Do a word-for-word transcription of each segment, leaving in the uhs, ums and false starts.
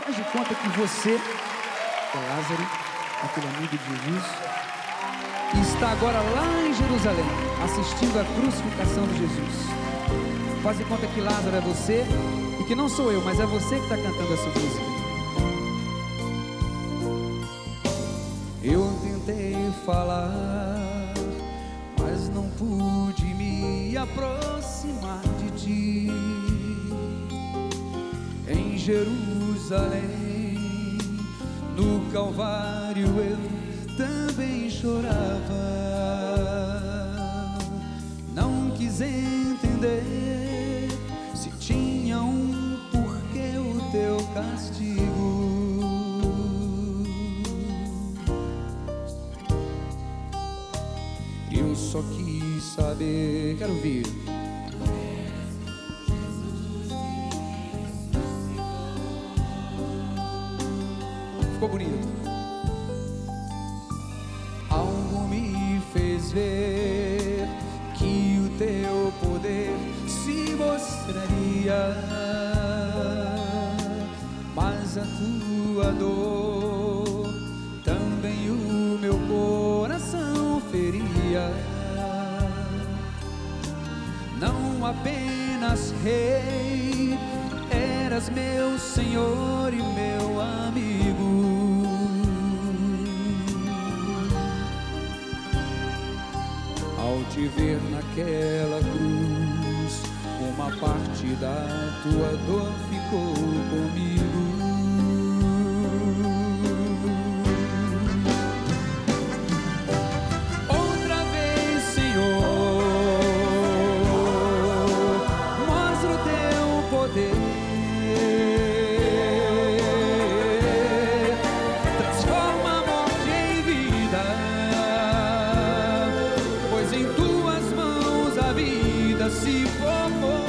Faz de conta que você é Lázaro, aquele amigo de Jesus, e está agora lá em Jerusalém, assistindo à crucificação de Jesus. Faz de conta que Lázaro é você, e que não sou eu, mas é você que está cantando essa música. Eu tentei falar, mas não pude me aproximar de ti. Em Jerusalém, no Calvário eu também chorava. Não quis entender se tinha um porquê o teu castigo. Eu só quis saber, quero ouvir. Ficou bonito. Algo me fez ver que o teu poder se mostraria, mas a tua dor também o meu coração feria. Não apenas rei, eras meu Senhor e meu amigo. Ao te ver naquela cruz, uma parte da tua dor ficou comigo. Se formou,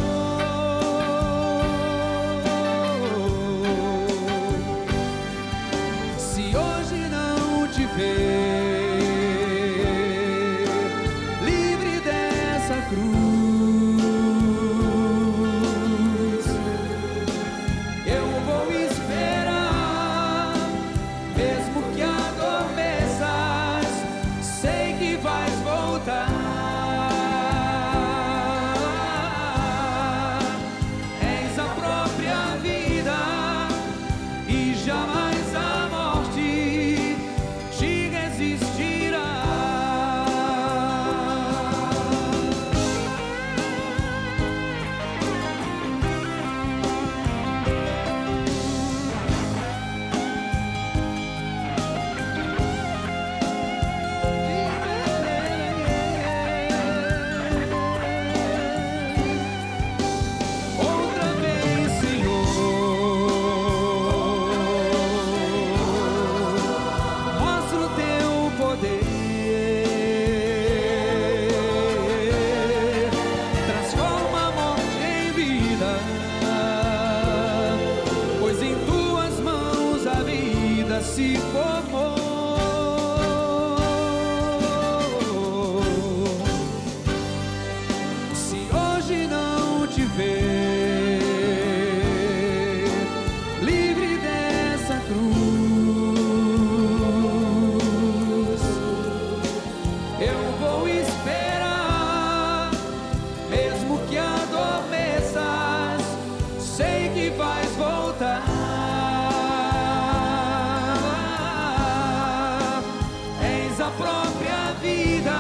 se hoje não te ver livre dessa cruz, eu vou esperar, mesmo que adormeças, sei que vais voltar. Se formou, se hoje não te ver livre dessa cruz, eu vou esperar, mesmo que adormeças, sei que vais voltar. A própria vida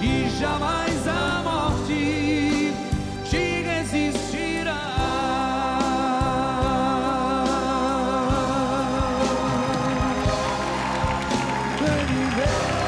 e jamais a morte te resistirá. Vem, vem.